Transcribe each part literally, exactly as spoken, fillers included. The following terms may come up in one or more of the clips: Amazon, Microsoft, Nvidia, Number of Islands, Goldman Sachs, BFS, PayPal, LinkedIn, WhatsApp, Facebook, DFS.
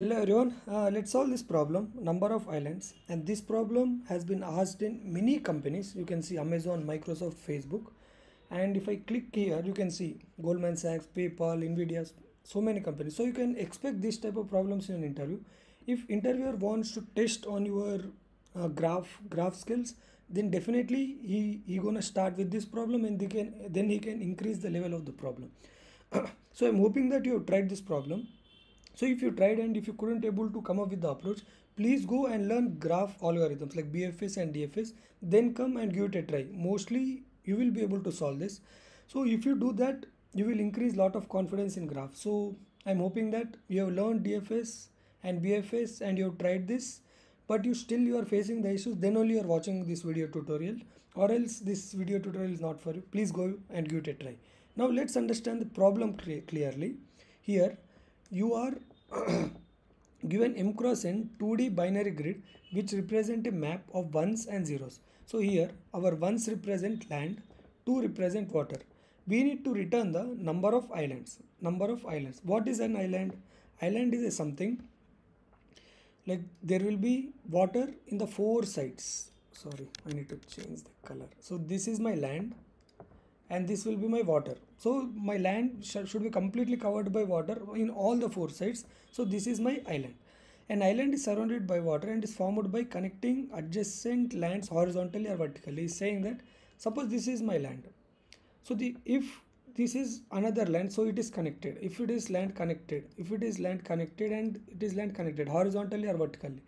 Hello everyone, uh, let's solve this problem, number of islands. And this problem has been asked in many companies. You can see Amazon, Microsoft, Facebook. And if I click here, you can see Goldman Sachs, PayPal, Nvidia, so many companies. So you can expect this type of problems in an interview. If interviewer wants to test on your uh, graph graph skills, then definitely he, he gonna start with this problem, and they can then he can increase the level of the problem. So I'm hoping that you have tried this problem. So if you tried and if you couldn't able to come up with the approach, please go and learn graph algorithms like B F S and D F S, then come and give it a try. Mostly you will be able to solve this. So if you do that, you will increase lot of confidence in graph. So I'm hoping that you have learned D F S and B F S and you have tried this, but you still you are facing the issues, then only you are watching this video tutorial, or else this video tutorial is not for you. Please go and give it a try. Now let's understand the problem clearly. Here you are given M cross N two D binary grid which represent a map of ones and zeros. So here our ones represent land, two represent water. We need to return the number of islands. Number of islands. What is an island? Island is a something like there will be water in the four sides. Sorry, I need to change the color. So this is my land and this will be my water. So my land sh should be completely covered by water in all the four sides. So this is my island. An island is surrounded by water and is formed by connecting adjacent lands horizontally or vertically. It's saying that suppose this is my land. So the if this is another land, so it is connected. If it is land connected, if it is land connected and it is land connected horizontally or vertically,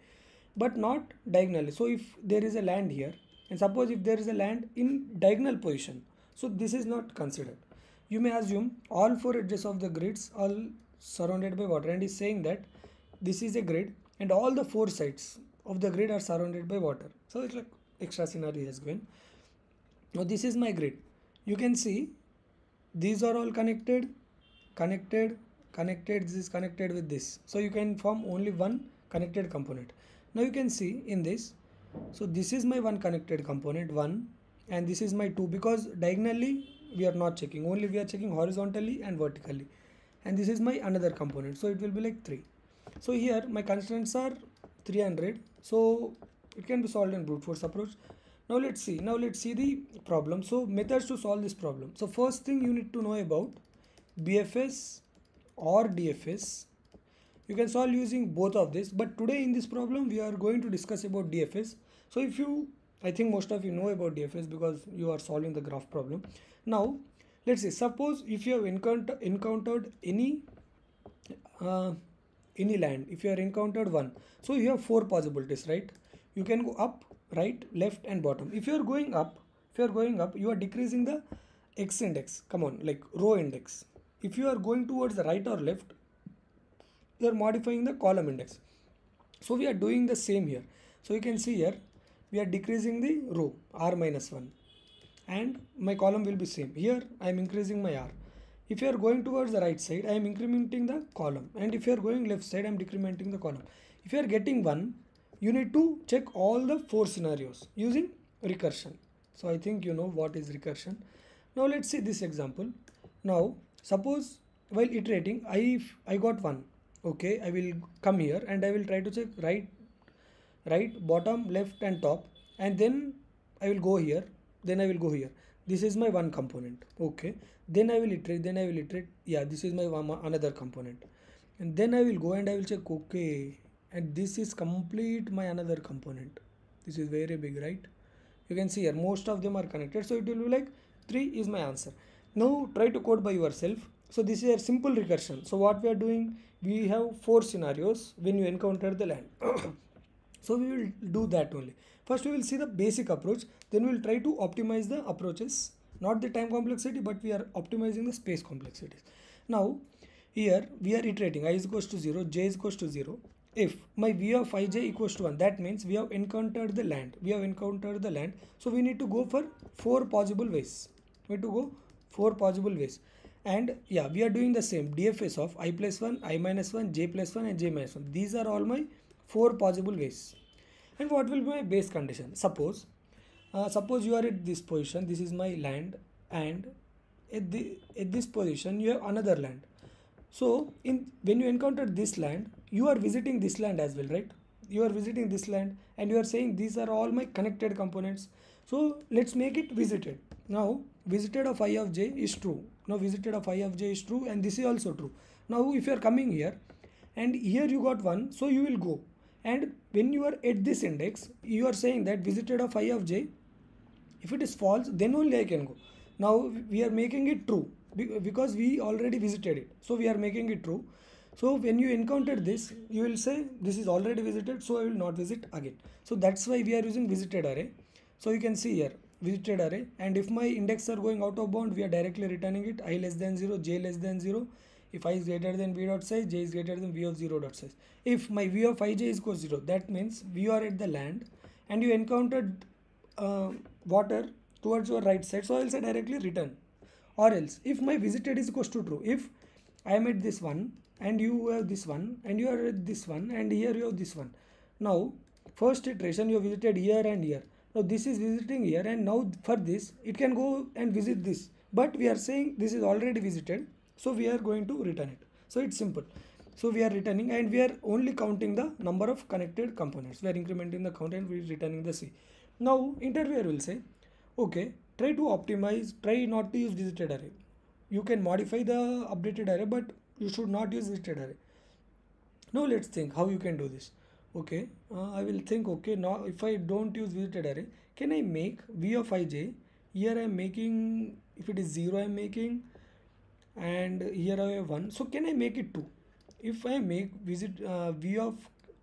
but not diagonally. So if there is a land here, and suppose if there is a land in diagonal position, so this is not considered. You may assume all four edges of the grids are surrounded by water, and is saying that this is a grid and all the four sides of the grid are surrounded by water. So it's like extra scenario has given. Now this is my grid. You can see these are all connected, connected, connected, this is connected with this. So you can form only one connected component. Now you can see in this, so this is my one connected component, one. And this is my two, because diagonally we are not checking, only we are checking horizontally and vertically. And this is my another component, so it will be like three. So here my constraints are three hundred, so it can be solved in brute force approach. Now let's see, now let's see the problem. So methods to solve this problem. So first thing you need to know about B F S or D F S. You can solve using both of this, but today in this problem we are going to discuss about D F S. So if you I think most of you know about D F S because you are solving the graph problem. Now, let's say suppose if you have encounter, encountered any uh, any land, if you have encountered one, so you have four possibilities, right? You can go up, right, left, and bottom. If you are going up, if you are going up, you are decreasing the x index. Come on, like row index. If you are going towards the right or left, you are modifying the column index. So we are doing the same here. So you can see here, we are decreasing the row r minus one and my column will be same. Here I am increasing my r. If you are going towards the right side, I am incrementing the column, and if you are going left side, I am decrementing the column. If you are getting one, you need to check all the four scenarios using recursion. So I think you know what is recursion. Now let's see this example. Now suppose while iterating, I, I got one. Okay, I will come here and I will try to check right, right, bottom, left and top, and then I will go here, then I will go here. This is my one component. Okay, then I will iterate, then I will iterate. Yeah, this is my one, another component, and then I will go and I will check. Okay, and this is complete my another component. This is very big, right? You can see here most of them are connected, so it will be like three is my answer. Now try to code by yourself. So this is a simple recursion. So what we are doing, we have four scenarios when you encounter the land. So we will do that only. First we will see the basic approach, then we will try to optimize the approaches, not the time complexity, but we are optimizing the space complexities. Now here we are iterating I is equals to zero, j is equals to zero. If my v of ij equals to one, that means we have encountered the land, we have encountered the land. So we need to go for four possible ways, we need to go four possible ways. And yeah, we are doing the same D F S of I plus one, I minus one, j plus one and j minus one. These are all my four possible ways. And what will be my base condition? Suppose uh, suppose you are at this position, this is my land, and at, the, at this position you have another land. So in when you encounter this land, you are visiting this land as well, right? You are visiting this land and you are saying these are all my connected components. So let's make it visited. Now visited of I of j is true. Now visited of I of j is true, and this is also true. Now if you are coming here and here you got one, so you will go. And when you are at this index, you are saying that visited of I of j, if it is false, then only I can go. Now we are making it true because we already visited it. So we are making it true. So when you encounter this, you will say this is already visited, so I will not visit again. So that's why we are using visited array. So you can see here visited array, and if my index are going out of bound, we are directly returning it I less than zero, j less than zero. If I is greater than v dot size, j is greater than v of zero dot size. If my v of ij is equal to zero, that means you are at the land and you encountered uh, water towards your right side, so I will say directly return. Or else if my visited is equal to true, if I am at this one and you have this one and you are at this one and here you have this one. Now first iteration you have visited here and here. Now this is visiting here, and now for this it can go and visit this, but we are saying this is already visited, so we are going to return it. So it's simple. So we are returning, and we are only counting the number of connected components. We are incrementing the count and we are returning the C. Now interviewer will say, okay, try to optimize, try not to use visited array. You can modify the updated array, but you should not use visited array. Now let's think how you can do this. Okay, uh, I will think, okay, now if I don't use visited array, can I make v of ij? Here I am making, if it is zero I am making, and here I have one. So can I make it two? If I make visit uh, v of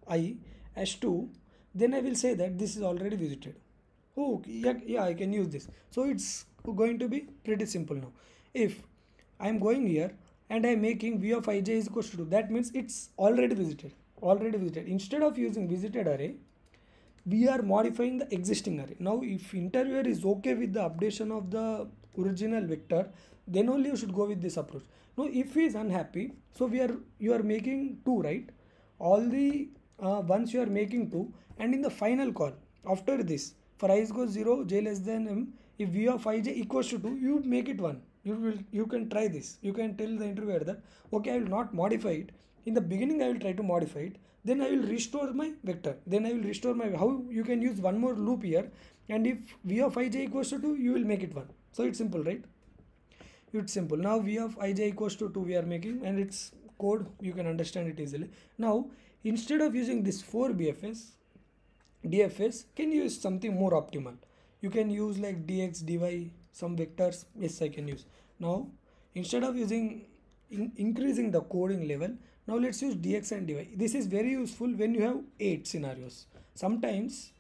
I as two, then I will say that this is already visited. Oh yeah, yeah, I can use this. So it's going to be pretty simple now. If I am going here and I am making v of ij is equal to two, that means it's already visited. Already visited. Instead of using visited array, we are modifying the existing array. Now if interviewer is okay with the updation of the original vector, then only you should go with this approach. Now if he is unhappy, so we are you are making two, right? All the uh, once you are making two, and in the final call after this, for I is equals zero, j less than m, if v of ij equals to two, you make it one. You will you can try this. You can tell the interviewer that, okay, I will not modify it. In the beginning I will try to modify it, then I will restore my vector, then I will restore my, how you can use one more loop here, and if v of ij equals to two, you will make it one. So it's simple, right? It's simple. Now v of ij equals to two we are making, and it's code, you can understand it easily. Now instead of using this four B F S, D F S can use something more optimal. You can use like dx, dy, some vectors. Yes, I can use. Now instead of using in increasing the coding level, now let's use dx and dy. This is very useful when you have eight scenarios. Sometimes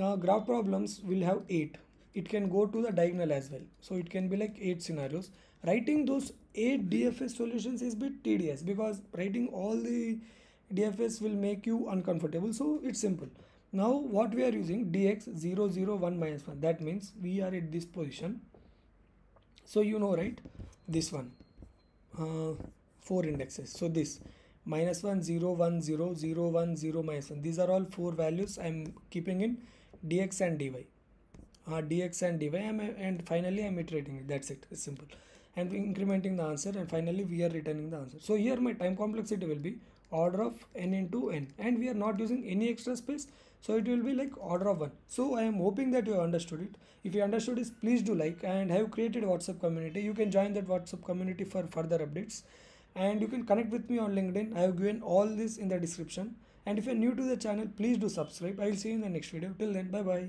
uh, graph problems will have eight. It can go to the diagonal as well, so it can be like eight scenarios. Writing those eight D F S solutions is a bit tedious, because writing all the D F S will make you uncomfortable. So it's simple. Now what we are using, dx zero zero one minus one, that means we are at this position. So you know, right, this one uh, four indexes. So this minus one zero one zero zero one zero minus one, these are all four values I am keeping in dx and dy. Uh, dx and dy, I'm, and finally I am iterating it. That's it. It's simple. And incrementing the answer, and finally we are returning the answer. So here my time complexity will be order of n into n, and we are not using any extra space, so it will be like order of one. So I am hoping that you have understood it. If you understood this, please do like, and I have created a WhatsApp community. You can join that WhatsApp community for further updates, and you can connect with me on LinkedIn. I have given all this in the description. And if you are new to the channel, please do subscribe. I will see you in the next video. Till then, bye bye.